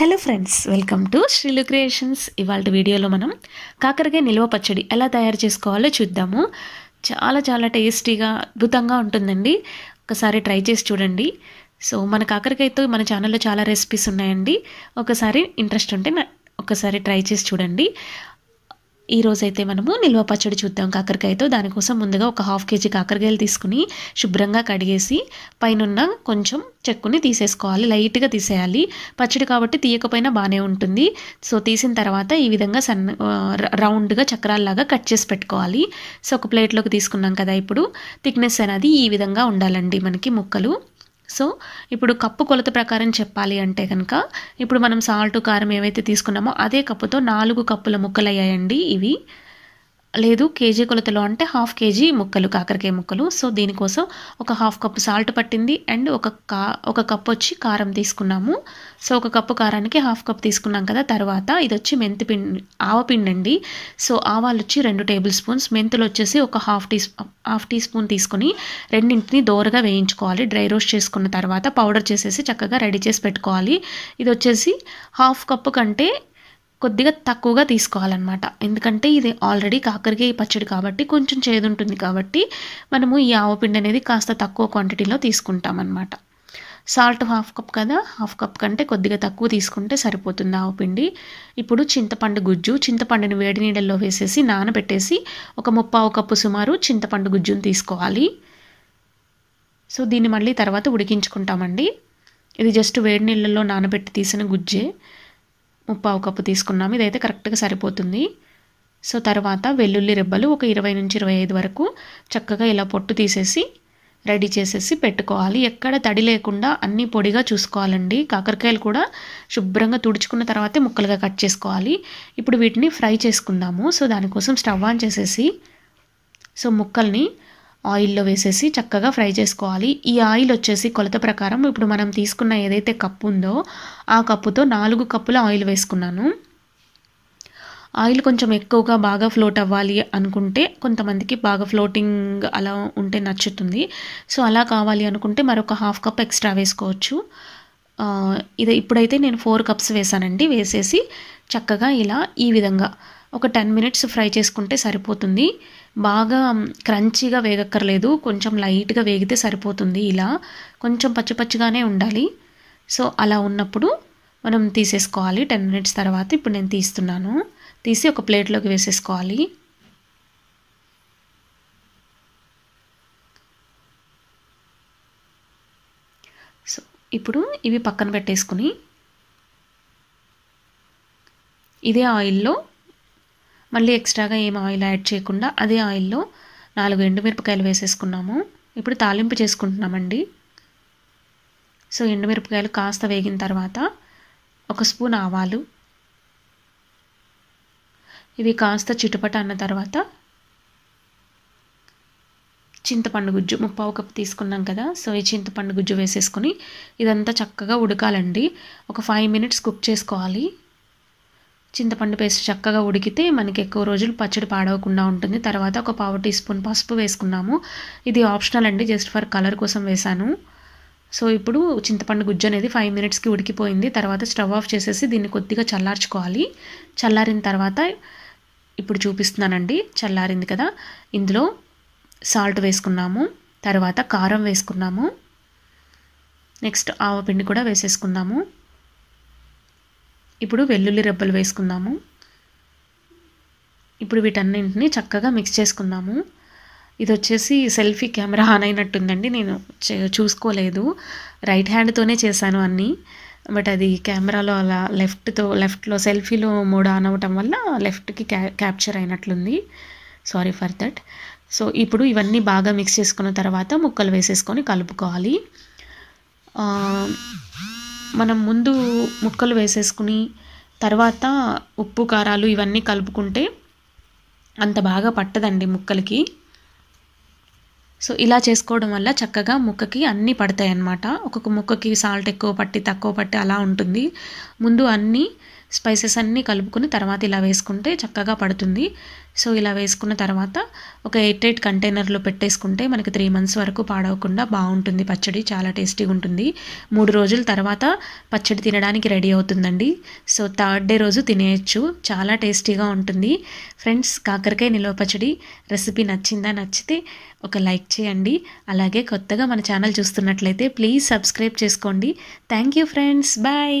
Hello friends welcome to Srilu creation. इवाल्ट video मनम काकरकाय निल्व पच्चडी एला तयार चेसुकोवालो चूद्दाము। चाला चाला टेस्टीगा अद्भुतंगा उंटुंदंडी, ओकसारी ट्रై చేసి చూడండి। सो मन काकरकायतो मन ఛానల్లో చాలా రెసిపీస్ ఉన్నాయండి, ఒకసారి ఇంట్రెస్ట్ ఉంటే ఒకసారి ట్రై చేసి చూడండి। ఈ రోజైతే మనము నిల్వ పచ్చడి చూద్దాం కాకరకాయతో। దాని కోసం ముందుగా ఒక 1/2 కేజీ కాకరకాయలు తీసుకొని శుభ్రంగా కడిగేసి పైనున్న కొంచెం చెక్కుని తీసేసుకోవాలి, లైట్ గా తీసేయాలి। పచ్చడి కాబట్టి తీయకపోైనా బానే ఉంటుంది। సో తీసిన తర్వాత ఈ విధంగా సన్న రౌండ్ గా చక్రాల్లాగా కట్ చేసి పెట్టుకోవాలి। సో ఒక ప్లేట్ లోకి తీసుకున్నాం కదా, ఇప్పుడు థిక్నెస్ అనేది ఈ విధంగా ఉండాలండి మనకి ముక్కలు। సో ఇప్పుడు కప్పు కొలత ప్రకారం చెప్పాలి అంటే కనుక ఇప్పుడు మనం సాల్ట్ కారం ఏవైతే తీసుకున్నామో అదే కప్పుతో 4 కప్పుల ముక్కలు అయ్యాయండి ఇవి। లేదు కేజీ కొలతలో అంటే 1/2 కేజీ ముక్కలు కాకరకాయ ముక్కలు। సో దీనికోసం ఒక 1/2 కప్పు సాల్ట్ పట్టింది అండ్ ఒక కప్పు వచ్చి కారం తీసుకున్నాము। సో ఒక కప్పు కారానికి 1/2 కప్పు తీసుకున్నాం కదా। తర్వాత ఇది వచ్చి మెంతిపిండి, ఆవపిండి అండి। సో ఆవాలు వచ్చి 2 టేబుల్ స్పూన్స్, మెంతులు వచ్చేసి ఒక హాఫ్ టీ స్పూన్ తీసుకొని రెండింటిని దోరగా వేయించుకోవాలి। డ్రై రోస్ట్ చేసుకున్న తర్వాత పౌడర్ చేసేసి చక్కగా రెడీ చేసి పెట్టుకోవాలి। ఇది వచ్చేసి 1/2 కప్పు కంటే కొద్దిగా తక్కువగా తీసుకోవాలన్నమాట, ఎందుకంటే ఇది ఆల్రెడీ కాకరకాయ పచ్చడి కాబట్టి కొంచెం చేదు ఉంటుంది కాబట్టి మనము ఈ ఆవపిండి అనేది కాస్త తక్కువ క్వాంటిటీలో తీసుకుంటాం అన్నమాట। సాల్ట్ 1/2 కప్ కదా, 1/2 కప్ కంటే కొద్దిగా తక్కువ తీసుకుంటే సరిపోతుంది ఆవపిండి। ఇప్పుడు చింతపండు గుజ్జు, చింతపండుని వేడి నీళ్ళల్లో వేసేసి నానబెట్టేసి ఒక 3/4 కప్పు సుమారు చింతపండు గుజ్జుని తీసుకోవాలి। సో దీన్ని మళ్ళీ తర్వాత ఉడికించుకుంటామండి, ఇది జస్ట్ వేడి నీళ్ళల్లో నానబెట్టి తీసిన గుజ్జే। 3/4 కప్పు తీసుకున్నాము, ఇదైతే కరెక్ట్గా సరిపోతుంది। సో తర్వాత వెల్లుల్లి రెబ్బలు ఒక 20 నుంచి 25 వరకు చక్కగా ఇలా పొట్టు తీసేసి రెడీ చేసేసి పెట్టుకోవాలి, ఎక్కడ తడి లేకుండా అన్నీ పొడిగా చూసుకోవాలండి। కాకరకాయలు కూడా శుభ్రంగా తుడుచుకున్న తర్వాతే ముక్కలుగా కట్ చేసుకోవాలి। ఇప్పుడు వీటిని ఫ్రై చేసుకుందాము। సో దానికోసం స్టవ్ ఆన్ చేసేసి సో ముక్కల్ని ఆయిల్లో వేసేసి చక్కగా ఫ్రై చేసుకోవాలి। ఈ ఆయిల్ వచ్చేసి కొలత ప్రకారం ఇప్పుడు మనం తీసుకున్న ఏదైతే కప్పు ఉందో ఆ కప్పుతో 4 కప్పుల ఆయిల్ వేసుకున్నాను। ఆయిల్ కొంచెం ఎక్కువగా బాగా ఫ్లోట్ అవ్వాలి అనుకుంటే, కొంతమందికి బాగా ఫ్లోటింగ్ అలా ఉంటే నచ్చుతుంది, సో అలా కావాలి అనుకుంటే మరొక 1/2 కప్ ఎక్స్ట్రా వేసుకోవచ్చు। ఇది ఇప్పుడైతే నేను 4 కప్స్ వేసానండి, వేసేసి చక్కగా ఇలా ఈ విధంగా ఒక 10 మినిట్స్ ఫ్రై చేసుకుంటే సరిపోతుంది। బాగా క్రంచీగా వేగక్కర్లేదు, కొంచెం లైట్గా వేగితే సరిపోతుంది, ఇలా కొంచెం పచ్చిపచ్చిగానే ఉండాలి। సో అలా ఉన్నప్పుడు మనం తీసేసుకోవాలి 10 మినిట్స్ తర్వాత। ఇప్పుడు నేను తీస్తున్నాను, తీసి ఒక ప్లేట్లోకి వేసేసుకోవాలి। సో ఇప్పుడు ఇవి పక్కన పెట్టేసుకుని ఇదే ఆయిల్లో మళ్ళీ ఎక్స్ట్రాగా ఏం ఆయిల్ యాడ్ చేయకుండా అదే ఆయిల్లో 4 ఎండుమిరపకాయలు వేసేసుకున్నాము। ఇప్పుడు తాలింపు చేసుకుంటున్నామండి। సో ఎండుమిరపకాయలు కాస్త వేగిన తర్వాత 1 స్పూన్ ఆవాలు, ఇవి కాస్త చిటపట అన్న తర్వాత చింతపండు గుజ్జు 3/4 కప్పు తీసుకున్నాం కదా, సో ఈ చింతపండు గుజ్జు వేసేసుకుని ఇదంతా చక్కగా ఉడకాలండి, ఒక 5 మినిట్స్ కుక్ చేసుకోవాలి। చింతపండు పేస్ట్ చక్కగా ఉడికితే మనకి ఎక్కువ రోజులు పచ్చడి పాడవకుండా ఉంటుంది। తర్వాత ఒక 1/4 టీ స్పూన్ పసుపు వేసుకున్నాము, ఇది ఆప్షనల్ అండి, జస్ట్ ఫర్ కలర్ కోసం వేసాను। సో ఇప్పుడు చింతపండు గుజ్జు అనేది 5 మినిట్స్కి ఉడికిపోయింది। తర్వాత స్టవ్ ఆఫ్ చేసేసి దీన్ని కొద్దిగా చల్లార్చుకోవాలి। చల్లారిన తర్వాత ఇప్పుడు చూపిస్తున్నానండి, చల్లారింది కదా, ఇందులో సాల్ట్ వేసుకున్నాము, తర్వాత కారం వేసుకున్నాము, నెక్స్ట్ ఆవపిండి కూడా వేసేసుకున్నాము, ఇప్పుడు వెల్లుల్లి రెబ్బలు వేసుకుందాము। ఇప్పుడు వీటన్నింటినీ చక్కగా మిక్స్ చేసుకుందాము। ఇది వచ్చేసి సెల్ఫీ కెమెరా ఆన్ అయినట్టుందండి, నేను చూసుకోలేదు, రైట్ హ్యాండ్తోనే చేశాను అన్నీ, బట్ అది కెమెరాలో అలా లెఫ్ట్లో సెల్ఫీలో మోడ్ ఆన్ అవ్వటం వల్ల లెఫ్ట్కి క్యాప్చర్ అయినట్లుంది, సారీ ఫర్ దట్। సో ఇప్పుడు ఇవన్నీ బాగా మిక్స్ చేసుకున్న తర్వాత ముక్కలు వేసేసుకొని కలుపుకోవాలి। మనం ముందు ముక్కలు వేసేసుకుని తర్వాత ఉప్పు కారాలు ఇవన్నీ కలుపుకుంటే అంత బాగా పట్టదండి ముక్కలకి। సో ఇలా చేసుకోవడం వల్ల చక్కగా ముక్కకి అన్నీ పడతాయి అన్నమాట, ఒక్కొక్క ముక్కకి సాల్ట్ ఎక్కువ పట్టి తక్కువ పట్టి అలా ఉంటుంది। ముందు అన్నీ స్పైసెస్ అన్నీ కలుపుకుని తర్వాత ఇలా వేసుకుంటే చక్కగా పడుతుంది। సో ఇలా వేసుకున్న తర్వాత ఒక 8x8 కంటైనర్లో పెట్టేసుకుంటే మనకి 3 మంత్స్ వరకు పాడవకుండా బాగుంటుంది. పచ్చడి చాలా టేస్టీగా ఉంటుంది. 3 రోజుల తర్వాత పచ్చడి తినడానికి రెడీ అవుతుందండి. సో థర్డ్ డే రోజు తినేయచ్చు, చాలా టేస్టీగా ఉంటుంది. ఫ్రెండ్స్, కాకరకాయ నిల్వ పచ్చడి రెసిపీ నచ్చిందా? నచ్చితే ఒక లైక్ చేయండి. అలాగే కొత్తగా మన ఛానల్ చూస్తున్నట్లయితే ప్లీజ్ సబ్స్క్రైబ్ చేసుకోండి. Thank you friends, bye.